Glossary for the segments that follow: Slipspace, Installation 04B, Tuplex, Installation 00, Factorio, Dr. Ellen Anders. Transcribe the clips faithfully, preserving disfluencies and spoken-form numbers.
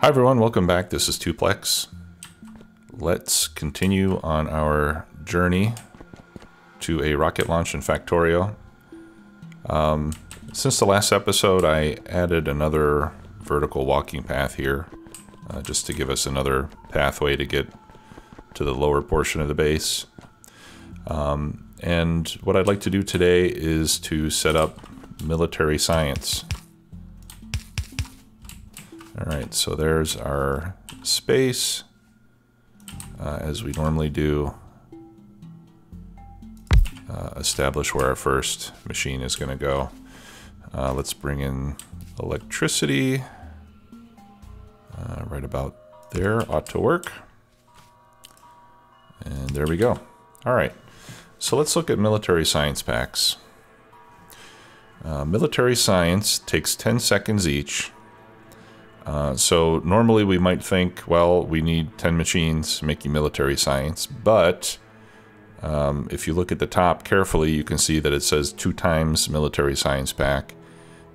Hi everyone, welcome back. This is Tuplex. Let's continue on our journey to a rocket launch in Factorio. Um, since the last episode, I added another vertical walking path here, uh, just to give us another pathway to get to the lower portion of the base. Um, and what I'd like to do today is to set up military science. Alright, so there's our space, uh, as we normally do. Uh, establish where our first machine is going to go. Uh, let's bring in electricity. Uh, right about there ought to work. And there we go. Alright, so let's look at military science packs. Uh, military science takes ten seconds each. Uh, so normally we might think, well, we need ten machines making military science, but um, if you look at the top carefully, you can see that it says two times military science pack,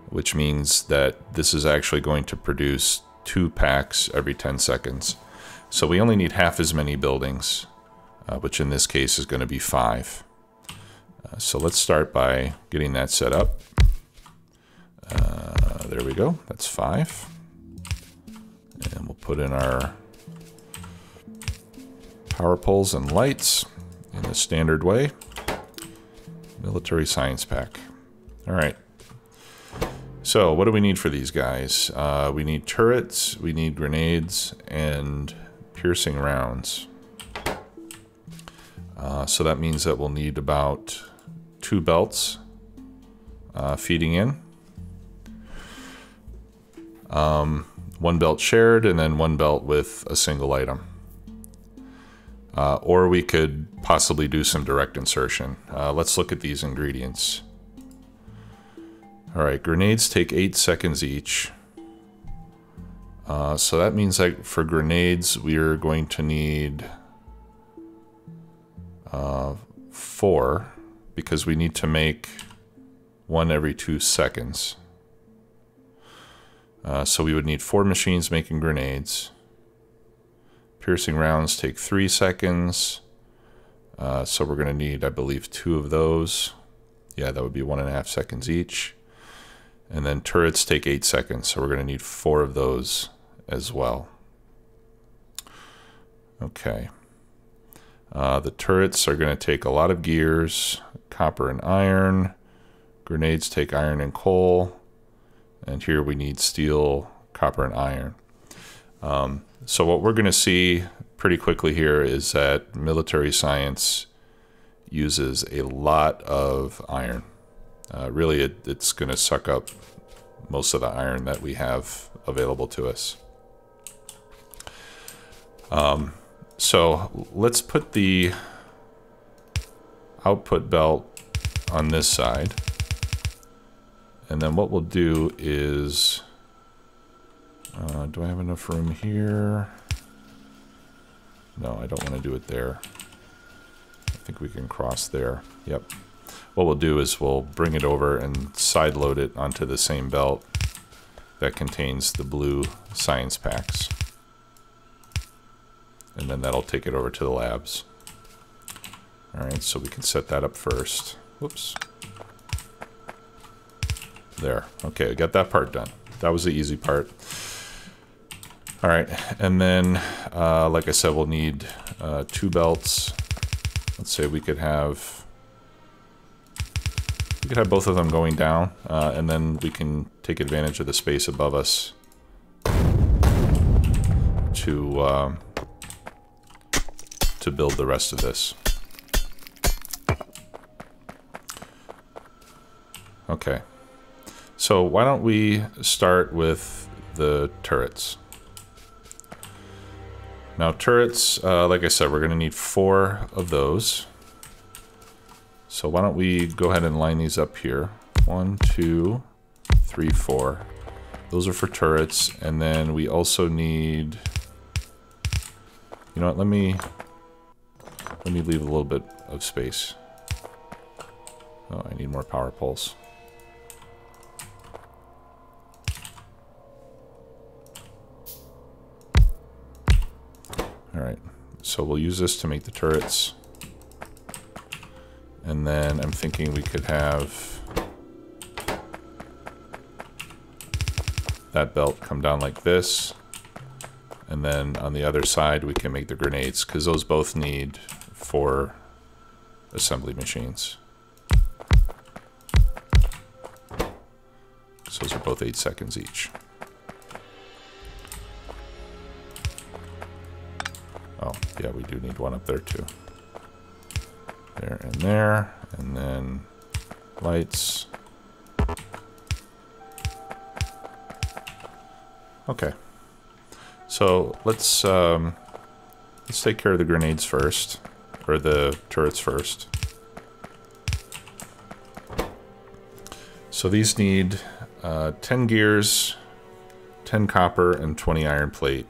which means that this is actually going to produce two packs every ten seconds. So we only need half as many buildings, uh, which in this case is going to be five. Uh, so let's start by getting that set up. Uh, there we go. That's five. And we'll put in our power poles and lights in the standard way. Military science pack. All right. So what do we need for these guys? Uh, we need turrets, we need grenades, and piercing rounds. Uh, so that means that we'll need about two belts uh, feeding in. Um... One belt shared, and then one belt with a single item. Uh, or we could possibly do some direct insertion. Uh, let's look at these ingredients. All right, grenades take eight seconds each. Uh, so that means that for grenades, we are going to need uh, four, because we need to make one every two seconds. Uh, so we would need four machines making grenades. Piercing rounds take three seconds. Uh, so we're going to need, I believe, two of those. Yeah, that would be one and a half seconds each. And then turrets take eight seconds. So we're going to need four of those as well. Okay. Uh, the turrets are going to take a lot of gears, copper and iron. Grenades take iron and coal. And here we need steel, copper, and iron. Um, so what we're going to see pretty quickly here is that military science uses a lot of iron. Uh, really, it, it's going to suck up most of the iron that we have available to us. Um, so let's put the output belt on this side. And then what we'll do is, uh, do I have enough room here? No, I don't want to do it there. I think we can cross there. Yep. What we'll do is we'll bring it over and side load it onto the same belt that contains the blue science packs. And then that'll take it over to the labs. All right, so we can set that up first. Whoops. There. Okay, I got that part done. That was the easy part. All right, and then, uh, like I said, we'll need uh, two belts. Let's say we could have we could have both of them going down, uh, and then we can take advantage of the space above us to um, to build the rest of this. Okay. So why don't we start with the turrets? Now turrets, uh, like I said, we're going to need four of those. So why don't we go ahead and line these up here. One, two, three, four. Those are for turrets. And then we also need, you know what, let me, let me leave a little bit of space. Oh, I need more power poles. Alright, so we'll use this to make the turrets. And then I'm thinking we could have that belt come down like this. And then on the other side we can make the grenades, because those both need four assembly machines. So those are both eight seconds each. Oh, yeah, we do need one up there too. There and there, and then lights. Okay, so let's um, let's take care of the grenades first, or the turrets first. So these need uh, ten gears, ten copper, and twenty iron plate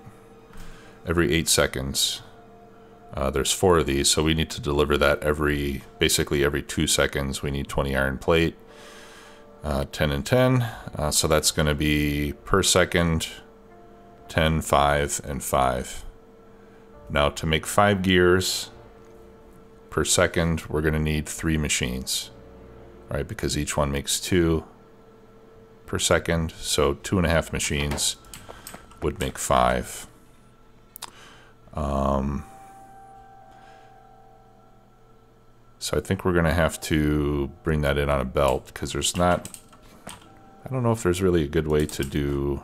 every eight seconds. Uh, there's four of these, so we need to deliver that every, basically every two seconds. We need twenty iron plate, uh, ten and ten. Uh, so that's going to be per second, ten, five, and five. Now to make five gears per second, we're going to need three machines, right? Because each one makes two per second. So two and a half machines would make five. Um... So I think we're going to have to bring that in on a belt, because there's not... I don't know if there's really a good way to do...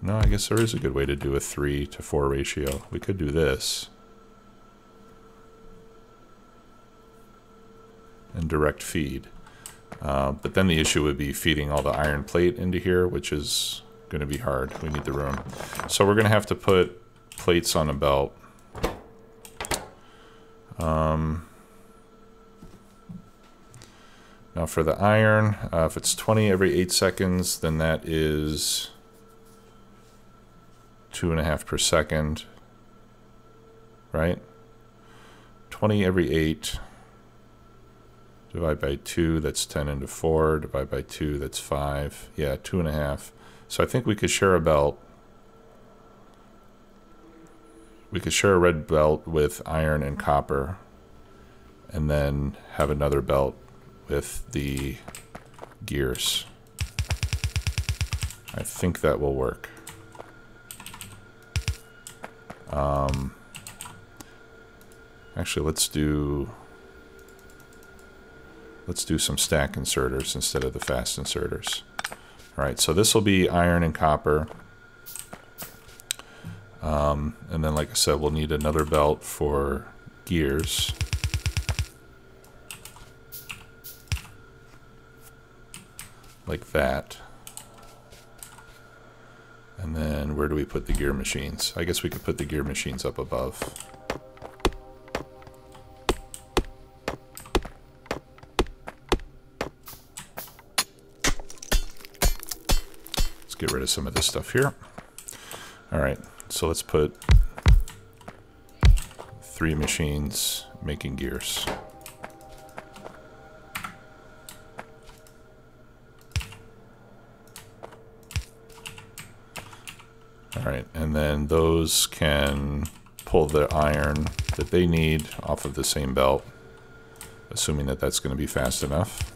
No, I guess there is a good way to do a three to four ratio. We could do this. And direct feed. Uh, but then the issue would be feeding all the iron plate into here, which is going to be hard. We need the room. So we're going to have to put plates on a belt. Um, now for the iron, uh, if it's twenty every eight seconds, then that is two and a half per second, right? twenty every eight, divide by two, that's ten into four, divide by two, that's five. Yeah, two and a half. So I think we could share a belt. We could share a red belt with iron and copper, and then have another belt with the gears. I think that will work. Um, actually, let's do let's do some stack inserters instead of the fast inserters. All right, so this will be iron and copper. Um, and then, like I said, we'll need another belt for gears. Like that. And then where do we put the gear machines? I guess we could put the gear machines up above. Let's get rid of some of this stuff here. All right. So let's put three machines making gears. All right, and then those can pull the iron that they need off of the same belt, assuming that that's going to be fast enough.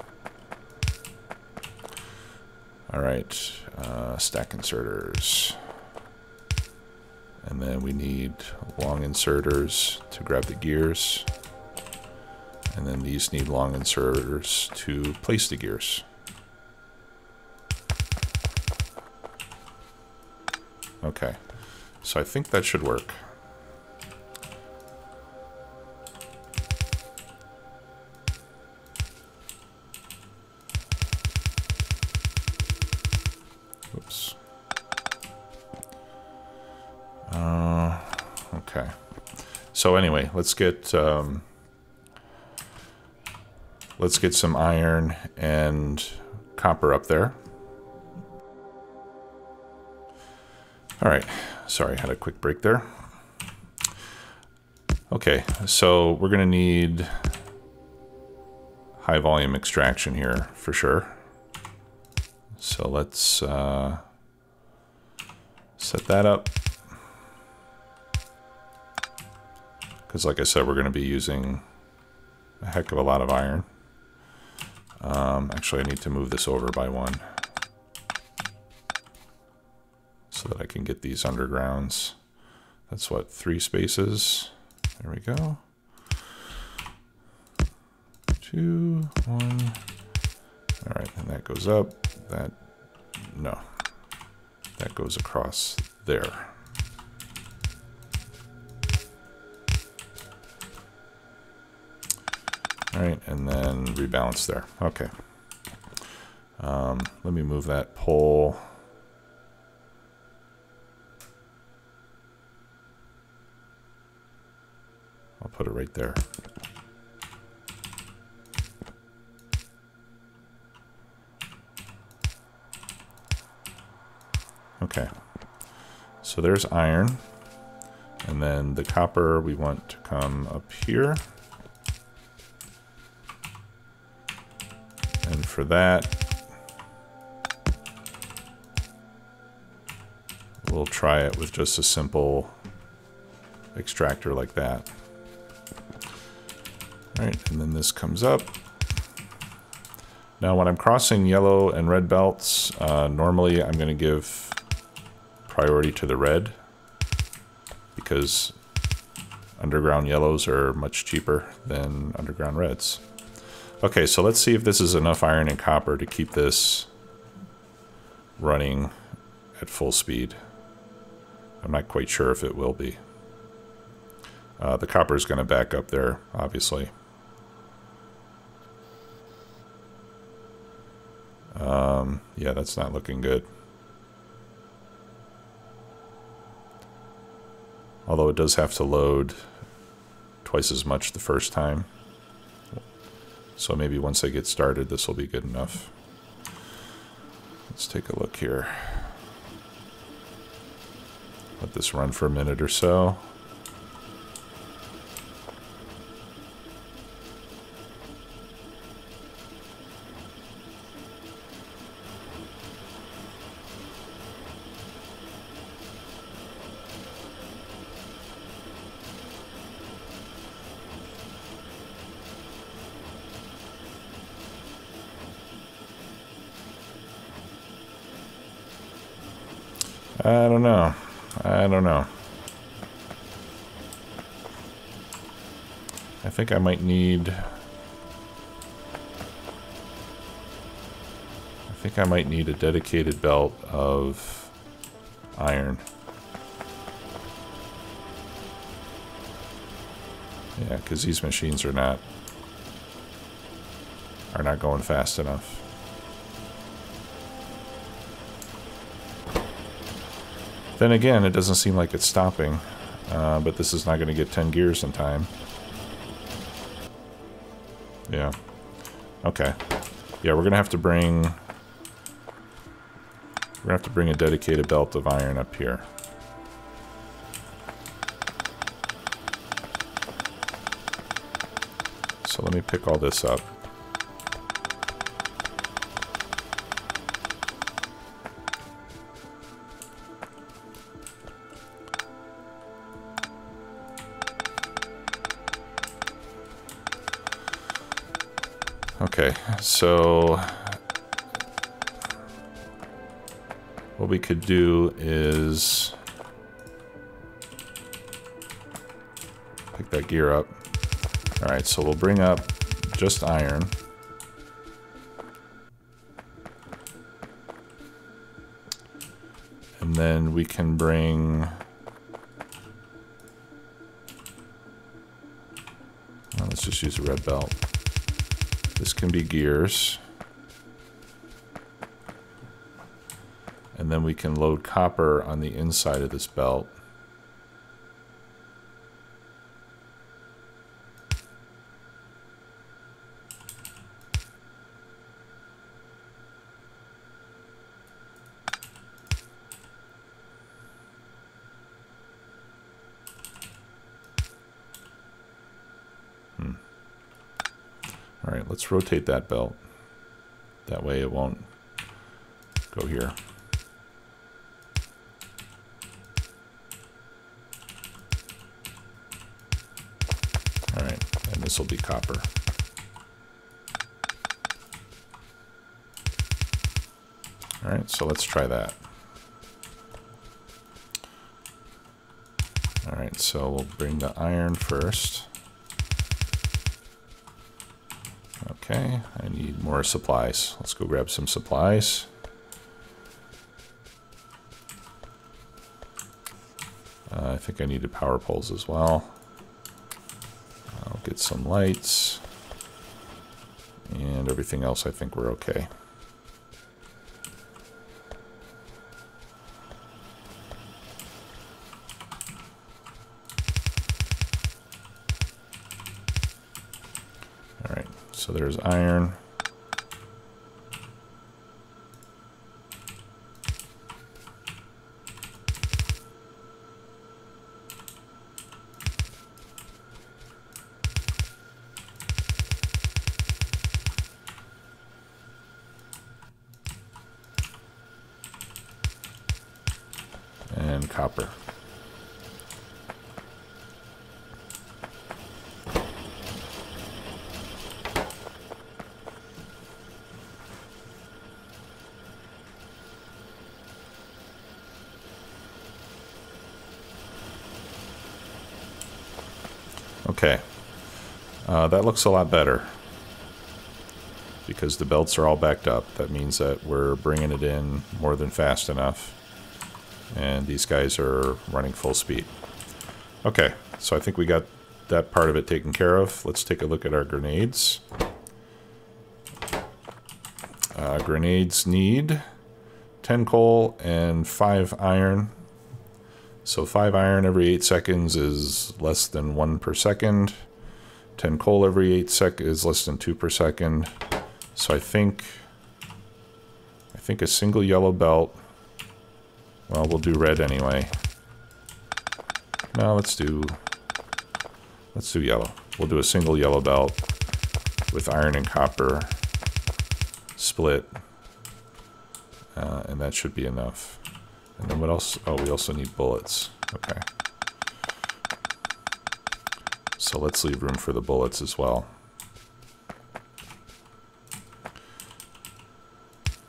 All right, uh, stack inserters. And then we need long inserters to grab the gears. And then these need long inserters to place the gears. Okay, so I think that should work. Oops. Uh, okay. So anyway, let's get um, let's get some iron and copper up there. All right. Sorry, I had a quick break there. Okay, so we're gonna need high volume extraction here for sure. So let's. Uh, set that up. Because like I said, we're going to be using a heck of a lot of iron. Um, actually, I need to move this over by one so that I can get these undergrounds. That's what, three spaces. There we go. Two, one. All right, and that goes up. That, no. That goes across there. All right, and then rebalance there. Okay. Um, let me move that pole. I'll put it right there. Okay. So there's iron. And then the copper we want to come up here. And for that, we'll try it with just a simple extractor like that. All right, and then this comes up. Now when I'm crossing yellow and red belts, uh, normally I'm going to give priority to the red because underground yellows are much cheaper than underground reds. Okay, so let's see if this is enough iron and copper to keep this running at full speed. I'm not quite sure if it will be. Uh, the copper is going to back up there, obviously. Um, yeah, that's not looking good. Although it does have to load twice as much the first time. So maybe once I get started, this will be good enough. Let's take a look here. Let this run for a minute or so. I don't know. I don't know. I think I might need... I think I might need a dedicated belt of iron. Yeah, because these machines are not... are not going fast enough. Then again, it doesn't seem like it's stopping, uh, but this is not going to get ten gears in time. Yeah. Okay. Yeah, we're going to have to bring... We're going to have to bring a dedicated belt of iron up here. So let me pick all this up. Okay, so what we could do is pick that gear up. All right, so we'll bring up just iron. And then we can bring, well, let's just use a red belt. This can be gears. And then we can load copper on the inside of this belt. Let's rotate that belt. That way it won't go here. this will be copper. All right, so let's try that. All right, so we'll bring the iron first. Okay, I need more supplies. Let's go grab some supplies. Uh, I think I needed power poles as well. I'll get some lights. And everything else, I think we're okay. So there's iron. And copper. Okay, uh, that looks a lot better because the belts are all backed up. That means that we're bringing it in more than fast enough, and these guys are running full speed. Okay, so I think we got that part of it taken care of. Let's take a look at our grenades. Uh, grenades need ten coal and five iron. So five iron every eight seconds is less than one per second. ten coal every eight sec is less than two per second. So I think, I think a single yellow belt. Well, we'll do red anyway. No, let's do, let's do yellow. We'll do a single yellow belt with iron and copper split, uh, and that should be enough. And then what else? Oh, we also need bullets. Okay. So let's leave room for the bullets as well.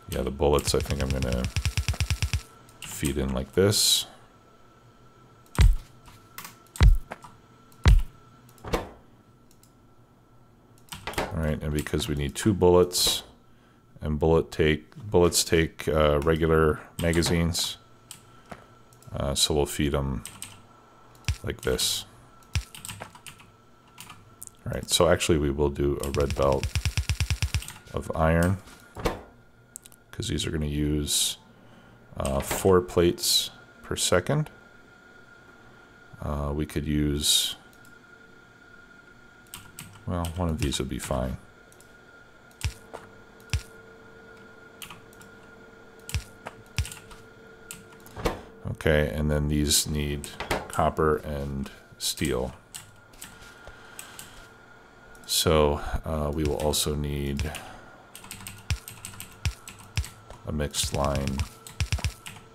Yeah, the bullets I think I'm gonna feed in like this. All right, and because we need two bullets, and bullet take bullets take uh, regular magazines. Uh, so we'll feed them like this. All right, so actually we will do a red belt of iron because these are going to use uh, four plates per second. Uh, we could use, well, one of these would be fine. Okay, and then these need copper and steel. So uh, we will also need a mixed line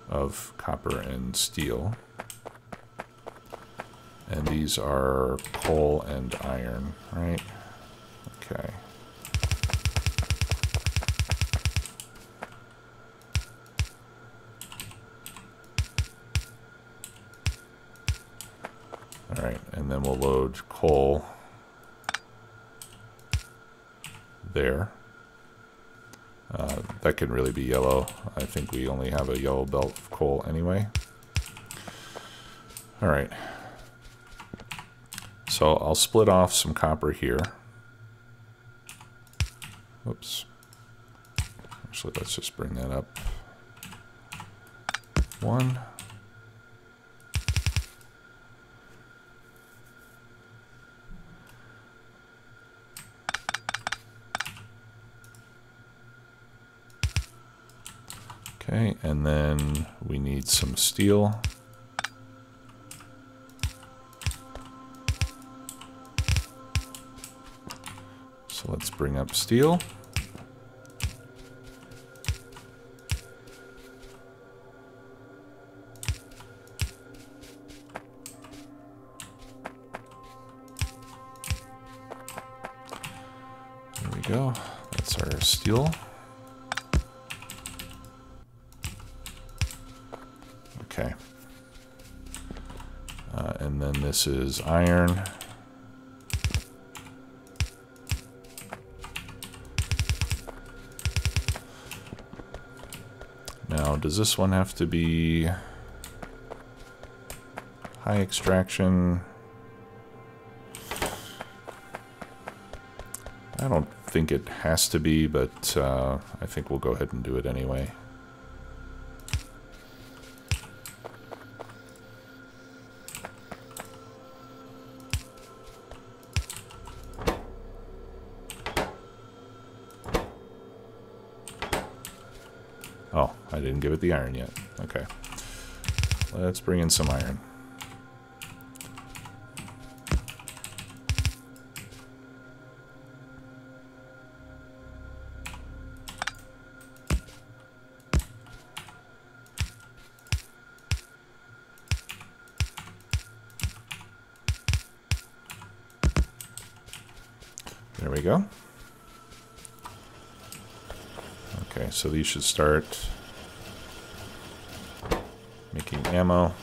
of copper and steel. And these are coal and iron, right? Okay. Alright, and then we'll load coal there. Uh, that can really be yellow. I think we only have a yellow belt of coal anyway. Alright. So I'll split off some copper here. Whoops. Actually, let's just bring that up. One. Okay, and then we need some steel. So let's bring up steel. steel. Okay. Uh, and then this is iron. Now, does this one have to be high extraction? I don't think it has to be, but uh, I think we'll go ahead and do it anyway. Oh, I didn't give it the iron yet. Okay. Let's bring in some iron. There we go. Okay, so these should start making ammo.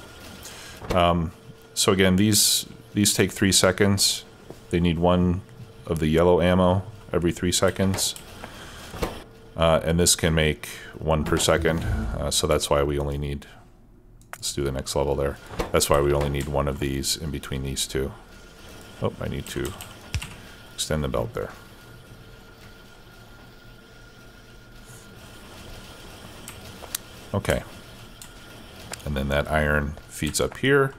Um, so again, these these take three seconds. They need one of the yellow ammo every three seconds. Uh, and this can make one per second. Uh, so that's why we only need, let's do the next level there. That's why we only need one of these in between these two. Oh, I need two. Extend the belt there. Okay. And then that iron feeds up here.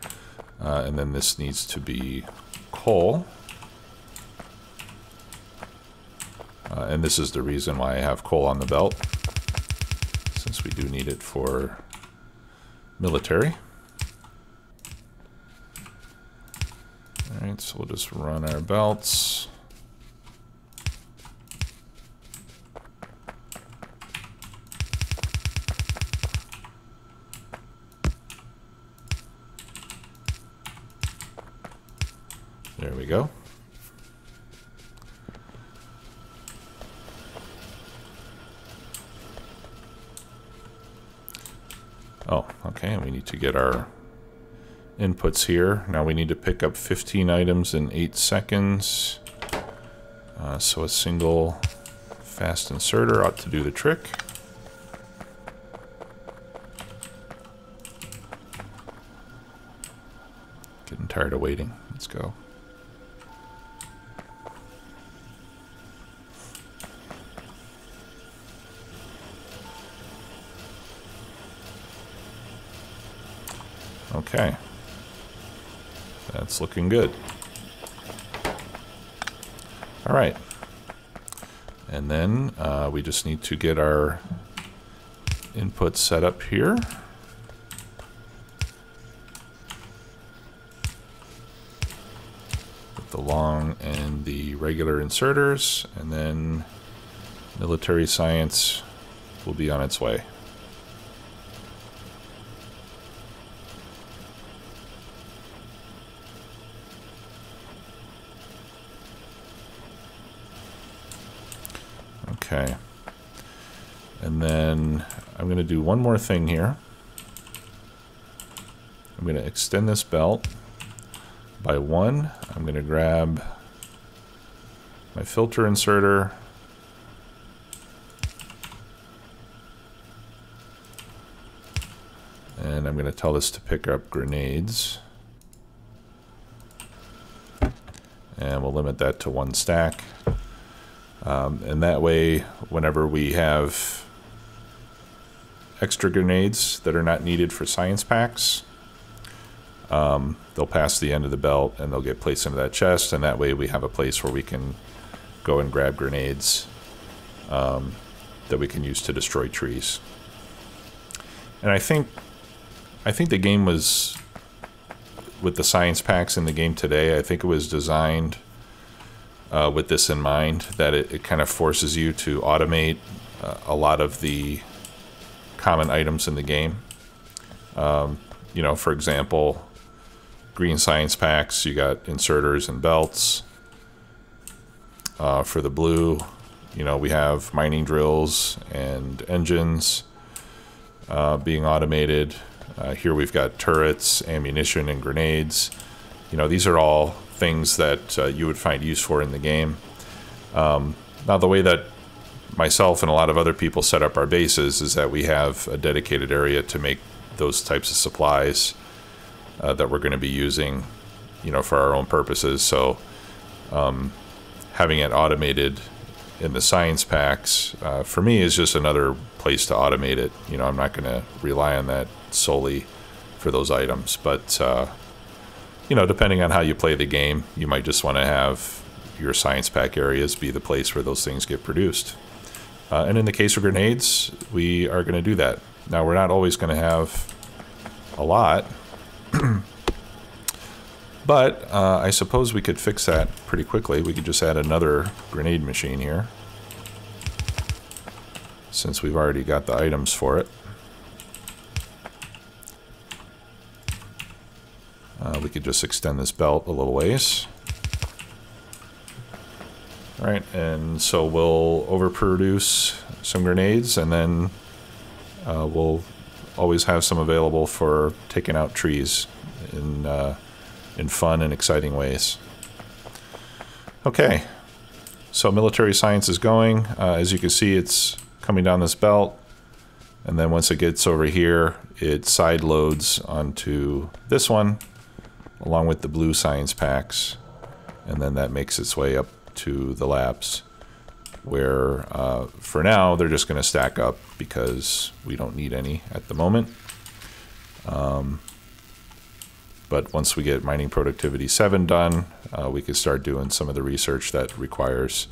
Uh, and then this needs to be coal. Uh, and this is the reason why I have coal on the belt, since we do need it for military. All right, so we'll just run our belts. There we go. Oh, okay, and we need to get our inputs here. Now we need to pick up fifteen items in eight seconds. Uh, so a single fast inserter ought to do the trick. Getting tired of waiting. Let's go. Okay, that's looking good. All right, and then uh, we just need to get our input set up here. With the long and the regular inserters, and then military science will be on its way. Okay, and then I'm going to do one more thing here. I'm going to extend this belt by one. I'm going to grab my filter inserter. And I'm going to tell this to pick up grenades. And we'll limit that to one stack. Um, and that way, whenever we have extra grenades that are not needed for science packs, um, they'll pass the end of the belt and they'll get placed into that chest, and that way we have a place where we can go and grab grenades um, that we can use to destroy trees. And I think, I think the game was, with the science packs in the game today, I think it was designed Uh, with this in mind, that it, it kind of forces you to automate uh, a lot of the common items in the game. Um, you know, for example, green science packs, you got inserters and belts. Uh, for the blue, You know, we have mining drills and engines uh, being automated. Uh, here we've got turrets, ammunition, and grenades. You know, these are all things that uh, you would find use for in the game. Um, now, the way that myself and a lot of other people set up our bases is that we have a dedicated area to make those types of supplies uh, that we're going to be using, you know, for our own purposes. So um, having it automated in the science packs, uh, for me, is just another place to automate it. You know, I'm not going to rely on that solely for those items. But, uh, you know, depending on how you play the game, you might just want to have your science pack areas be the place where those things get produced. Uh, and in the case of grenades, we are going to do that. Now, we're not always going to have a lot. But uh, I suppose we could fix that pretty quickly. We could just add another grenade machine here, since we've already got the items for it. Uh, we could just extend this belt a little ways. All right, and so we'll overproduce some grenades, and then uh, we'll always have some available for taking out trees in uh, in fun and exciting ways. Okay, so military science is going. Uh, as you can see, it's coming down this belt, and then once it gets over here, it side loads onto this one, along with the blue science packs, and then that makes its way up to the labs, where uh, for now, they're just gonna stack up because we don't need any at the moment. Um, But once we get mining productivity seven done, uh, we can start doing some of the research that requires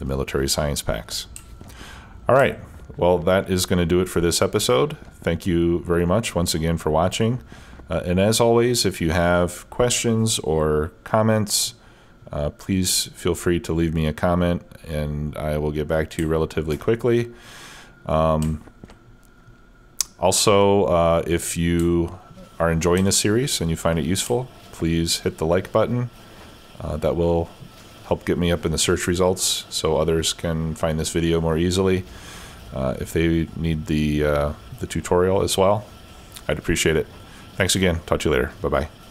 the military science packs. All right, well, that is going to do it for this episode. Thank you very much once again for watching. Uh, and as always, if you have questions or comments, uh, please feel free to leave me a comment and I will get back to you relatively quickly. Um, also, uh, if you are enjoying this series and you find it useful, please hit the like button. Uh, that will help get me up in the search results so others can find this video more easily uh, if they need the, uh, the tutorial as well. I'd appreciate it. Thanks again. Talk to you later. Bye-bye.